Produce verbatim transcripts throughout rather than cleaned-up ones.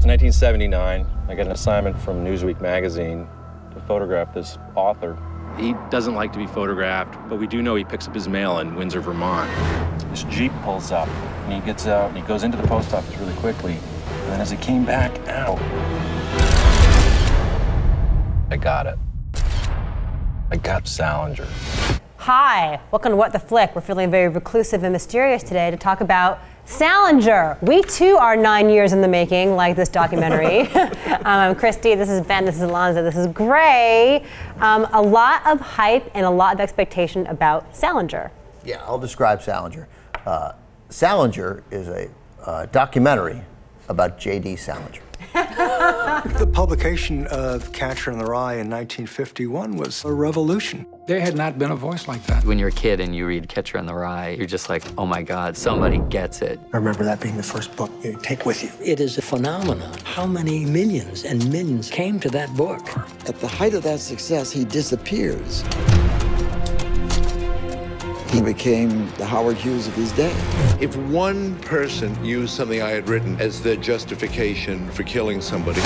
it's nineteen seventy-nine. I get an assignment from Newsweek magazine to photograph this author. He doesn't like to be photographed, but we do know he picks up his mail in Windsor, Vermont. This Jeep pulls up, and he gets out, and he goes into the post office really quickly. And then as he came back out, I got it. I got Salinger. Hi, welcome to What The Flick? We're feeling very reclusive and mysterious today to talk about Salinger. We too are nine years in the making, like this documentary. um, I'm Christy, this is Ben, this is Alonzo, this is Gray. Um, a lot of hype and a lot of expectation about Salinger. Yeah, I'll describe Salinger. Uh, Salinger is a uh, documentary about J D Salinger. The publication of Catcher in the Rye in nineteen fifty-one was a revolution. There had not been a voice like that. When you're a kid and you read Catcher in the Rye, you're just like, oh my God, somebody gets it. I remember that being the first book you take with you. It is a phenomenon. How many millions and millions came to that book? At the height of that success, he disappears. He became the Howard Hughes of his day. If one person used something I had written as their justification for killing somebody,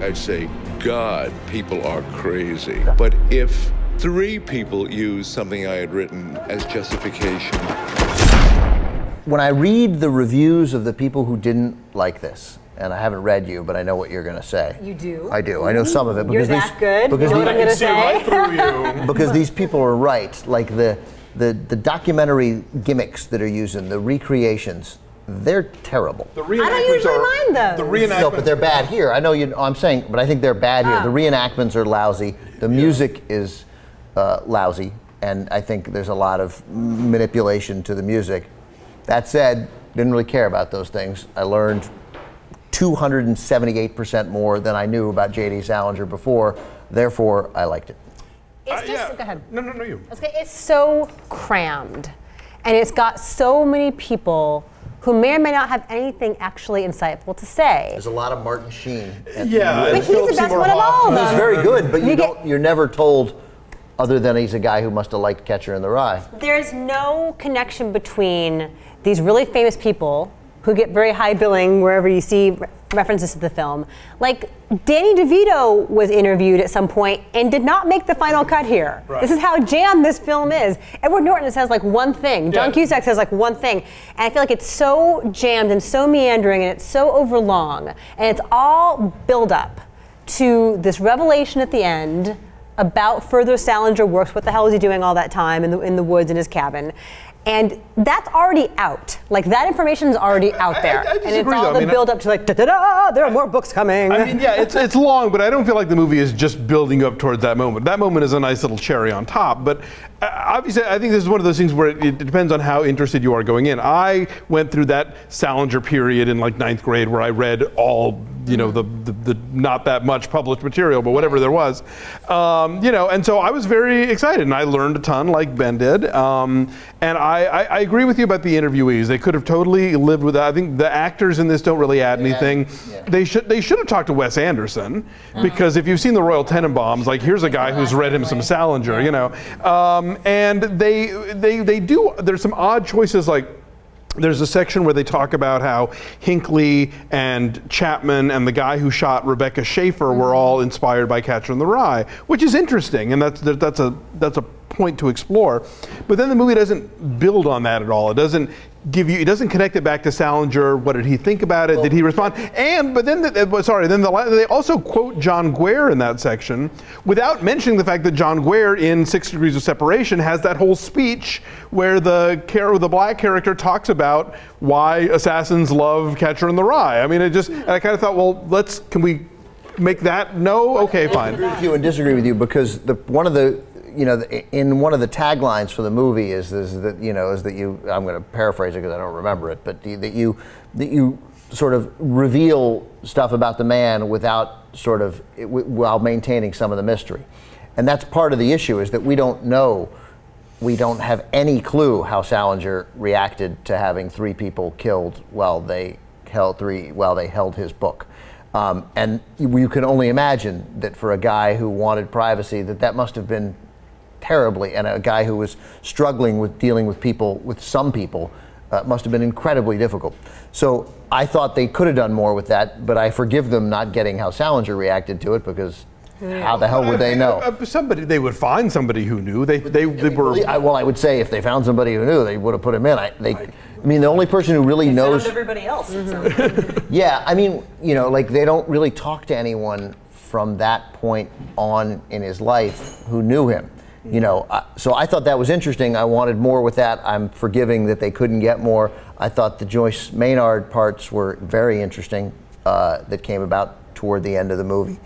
I'd say, God, people are crazy. But if three people used something I had written as justification. When I read the reviews of the people who didn't like this, and I haven't read you, but I know what you're going to say. You do? I do. I know some of it. Because you're that these, good. Because you know what I'm going to say? Right through you. Because these people are right. Like the, the, the documentary gimmicks that are using, the recreations, they're terrible. The I don't usually are, mind those. The reenactments. No, but they're bad here. I know you, I'm saying, but I think they're bad here. Ah. The reenactments are lousy. The music yeah. is uh, lousy. And I think there's a lot of manipulation to the music. That said, didn't really care about those things. I learned two hundred seventy-eight percent more than I knew about J D Salinger before. Therefore, I liked it. It's just, uh, yeah. Go ahead. No, no, no, you. Okay, it's so crammed. And it's got so many people who may or may not have anything actually insightful to say. There's a lot of Martin Sheen. Yeah. But he's the best one of all, though. He's very good, but you don't, you're never told other than he's a guy who must have liked Catcher in the Rye. There's no connection between these really famous people who get very high billing wherever you see re references to the film. Like, Danny DeVito was interviewed at some point and did not make the final cut here. Right. This is how jammed this film is. Edward Norton says like one thing. John yeah. Cusack says like one thing. And I feel like it's so jammed and so meandering and it's so overlong. And it's all build up to this revelation at the end about further Salinger works. What the hell was he doing all that time in the, in the woods in his cabin? And that's already out. Like, that information's already out there. I, I, I disagree, and it's all though. the I mean, build up to like, da-da-da, there are more books coming. I mean, yeah, it's, it's long, but I don't feel like the movie is just building up towards that moment. That moment is a nice little cherry on top, but obviously I think this is one of those things where it, it depends on how interested you are going in. I went through that Salinger period in like ninth grade where I read all, you know, the, the, the not that much published material, but whatever there was. Um, you know, and so I was very excited, and I learned a ton like Ben did, um, and I I, I agree with you about the interviewees. They could have totally lived with that. I think the actors in this don't really add anything. Yeah. They should they should have talked to Wes Anderson, mm-hmm. because if you've seen the Royal Tenenbaums, like here's a guy who's read him some Salinger, you know. Um, and they they they do. There's some odd choices like. There's a section where they talk about how Hinckley and Chapman and the guy who shot Rebecca Schaefer were all inspired by Catcher in the Rye, which is interesting, and that's that's a that's a point to explore. But then the movie doesn't build on that at all. It doesn't give you. It doesn't connect it back to Salinger. What did he think about it? Well, did he respond? And but then the, sorry, then the, they also quote John Guare in that section without mentioning the fact that John Guare in Six Degrees of Separation has that whole speech where the care the black character talks about. about why assassins love Catcher in the Rye. I mean, it just, and I kind of thought, well, let's, can we make that no? Okay, fine. I agree with you and disagree with you because the, one of the, you know, the, in one of the taglines for the movie is, is that, you know, is that you, I'm going to paraphrase it because I don't remember it, but that you, that you sort of reveal stuff about the man without sort of, while maintaining some of the mystery. And that's part of the issue is that we don't know. We don't have any clue how Salinger reacted to having three people killed while they held three while they held his book, um, and you, you can only imagine that for a guy who wanted privacy, that that must have been terribly. And a guy who was struggling with dealing with people, with some people, uh, must have been incredibly difficult. So I thought they could have done more with that, but I forgive them not getting how Salinger reacted to it, because how the hell would they know? Somebody, they would find somebody who knew. They, they, they were. Well, I would say if they found somebody who knew, they would have put him in. I, they, I mean, the only person who really they knows. Found everybody else. Mm-hmm. Yeah, I mean, you know, like they don't really talk to anyone from that point on in his life who knew him. You know, so I thought that was interesting. I wanted more with that. I'm forgiving that they couldn't get more. I thought the Joyce Maynard parts were very interesting uh, that came about toward the end of the movie.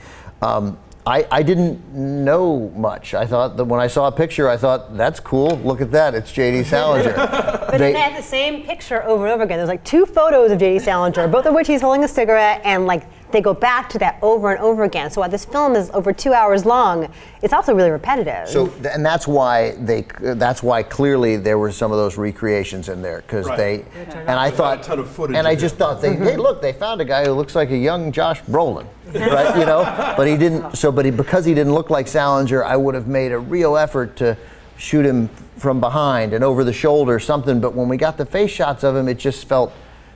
Um, I, I didn't know much. I thought that when I saw a picture, I thought, that's cool, look at that, it's J D Salinger. But they, then they had the same picture over and over again. There's like two photos of J D Salinger, both of which he's holding a cigarette, and like they go back to that over and over again. So while this film is over two hours long, it's also really repetitive. So, and that's why they, that's why clearly there were some of those recreations in there, because right. they, yeah, and I thought, a ton of footage and I just thought, they, hey, look, they found a guy who looks like a young Josh Brolin, right? You know, but he didn't. So, but he, because he didn't look like Salinger, I would have made a real effort to shoot him from behind and over the shoulder, or something. But when we got the face shots of him, it just felt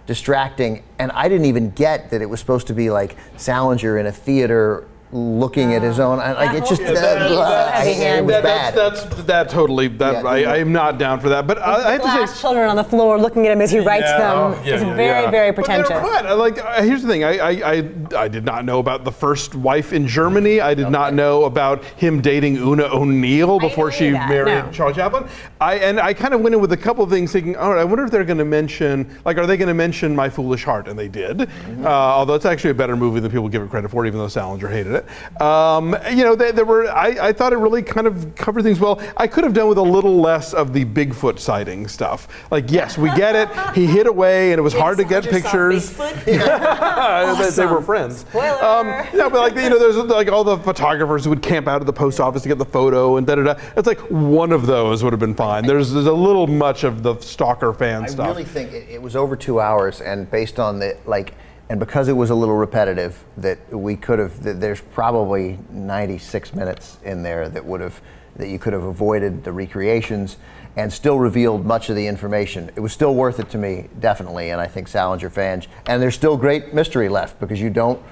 distracting, and I didn't even get that it was supposed to be like Salinger in a theater looking uh, at his own. I, like it just yeah, that, uh, I, it was that, bad. That's, that's that totally. That yeah, I, I am not down for that. But I, I have to say, children on the floor looking at him as he writes yeah, them yeah, is yeah, very, yeah. very pretentious. But they're glad. Like uh, here's the thing. I, I I I did not know about the first wife in Germany. I did okay. not know about him dating Una O'Neill before she that. married no. Charlie Chaplin. I and I kind of went in with a couple of things, thinking, all right, I wonder if they're going to mention, like, are they going to mention My Foolish Heart? And they did. Mm-hmm. uh, although it's actually a better movie than people give it credit for, even though Salinger hated it. Um, you know, there were. I, I thought it really kind of covered things well. I could have done with a little less of the Bigfoot sighting stuff. Like, yes, we get it. He hid away, and it was yes, hard to get pictures. Awesome. They were friends. Spoiler. Um, yeah, but like you know, there's like all the photographers who would camp out at the post office to get the photo, and da da da. It's like one of those would have been fine. There's there's a little much of the stalker fan I stuff. I really think it, it was over two hours, and based on the like. And because it was a little repetitive, that we could have, that there's probably ninety-six minutes in there that would have, that you could have avoided the recreations and still revealed much of the information. It was still worth it to me, definitely, and I think Salinger fans, and there's still great mystery left, because you don't,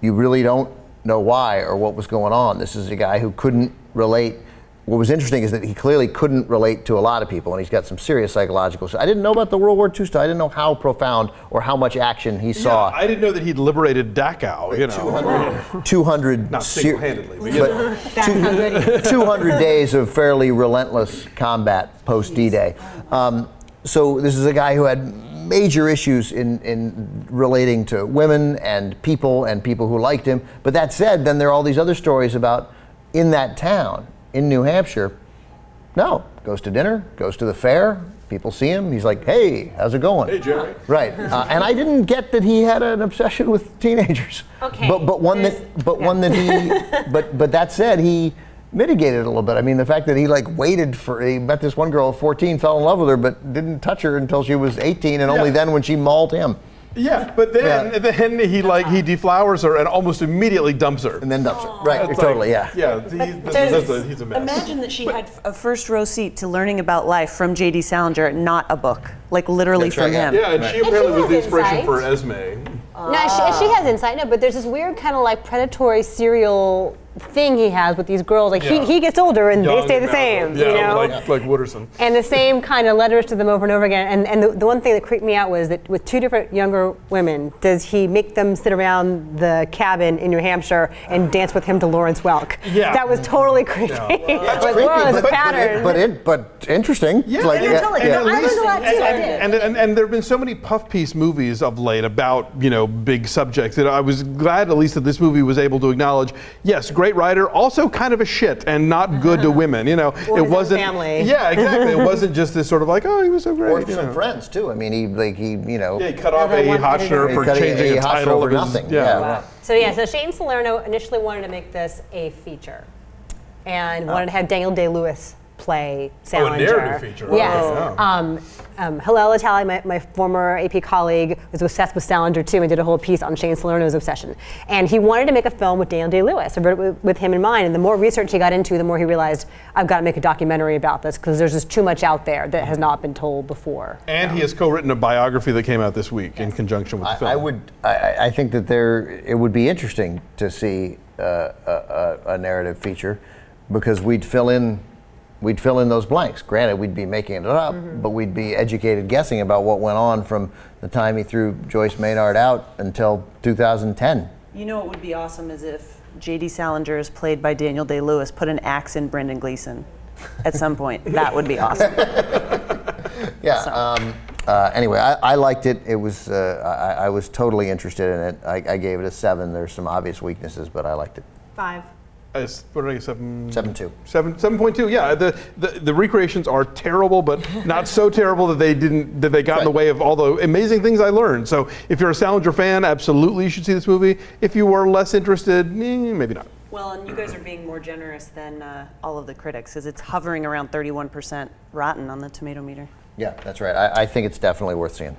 you really don't know why or what was going on. This is a guy who couldn't relate. What was interesting is that he clearly couldn't relate to a lot of people, and he's got some serious psychological stuff. I didn't know about the World War Two stuff. I didn't know how profound or how much action he yeah, saw. I didn't know that he'd liberated Dachau, you know. two hundred, two hundred not single-handedly, but, you know. but two hundred days of fairly relentless combat post D Day. Um, so this is a guy who had major issues in, in relating to women and people and people who liked him. But that said, then there are all these other stories about in that town in New Hampshire, no, goes to dinner, goes to the fair, people see him, he's like, hey, how's it going? Hey, Jerry. Right, uh, and I didn't get that he had an obsession with teenagers. Okay. But, but one There's, that, but yeah. one that he, but, but that said, he mitigated it a little bit. I mean, the fact that he like waited for, he met this one girl at fourteen, fell in love with her, but didn't touch her until she was eighteen, and yeah. only then when she mauled him. Yeah, but then yeah. then he like he deflowers her and almost immediately dumps her. And then dumps Aww. her. Right, it's totally, like, yeah. Yeah, he, that's a, he's a mess. Imagine that she but, had a first row seat to learning about life from J D Salinger, not a book. Like literally from right, him. Yeah, yeah and right. she apparently and she was the inspiration insight. for Esme. Uh, no, she, she has insight, no, but there's this weird kind of like predatory serial thing he has with these girls. Like yeah. he, he gets older and Young they stay the same. Yeah, you know? like, like Wooderson. And the same kind of letters to them over and over again. And, and the, the one thing that creeped me out was that with two different younger women, does he make them sit around the cabin in New Hampshire and dance with him to Lawrence Welk? Yeah. That was totally creepy. Yeah. Well, that's but, creepy well, but, pattern. But, it, but interesting. Yeah, like, yeah, yeah, totally. yeah. I learned a lot too. And, and, and, and there have been so many puff piece movies of late about, you know, big subjects that I was glad at least that this movie was able to acknowledge, yes, great writer, also kind of a shit and not good to women, you know. Or it his wasn't own family. Yeah, exactly. It wasn't just this sort of like, oh, he was so great. Or some know. friends too. I mean, he like he, you know. Yeah, he cut off A. Hotchner for changing a, a, a title for nothing. Yeah. yeah. Wow. So yeah, so Shane Salerno initially wanted to make this a feature, and oh. wanted to have Daniel Day Lewis play Salinger. Oh, a narrative feature. Wow. Yes. Oh. Um, um, Hillel Atali, my, my former A P colleague, was obsessed with Salinger too, and did a whole piece on Shane Salerno's obsession. And he wanted to make a film with Daniel Day Lewis, I wrote it with, with him in mind. And the more research he got into, the more he realized, I've got to make a documentary about this because there's just too much out there that has not been told before. And so. He has co-written a biography that came out this week yes. in conjunction with I, the film. I would, I, I think that there, it would be interesting to see uh, a, a narrative feature, because we'd fill in, we'd fill in those blanks. Granted, we'd be making it up, mm-hmm. but we'd be educated guessing about what went on from the time he threw Joyce Maynard out until two thousand ten. You know what would be awesome is if J D. Salinger, is played by Daniel Day Lewis, put an axe in Brendan Gleeson at some point. That would be awesome. yeah. So. Um, uh, anyway, I, I liked it. It was uh, I, I was totally interested in it. I, I gave it a seven. There's some obvious weaknesses, but I liked it. Five. Uh, what did I seven? Seven two. Seven seven point two. Yeah, the, the the recreations are terrible, but not so terrible that they didn't that they got right. in the way of all the amazing things I learned. So if you're a Salinger fan, absolutely you should see this movie. If you were less interested, maybe not. Well, and you guys are being more generous than uh, all of the critics, because it's hovering around thirty-one percent rotten on the tomato meter. Yeah, that's right. I, I think it's definitely worth seeing.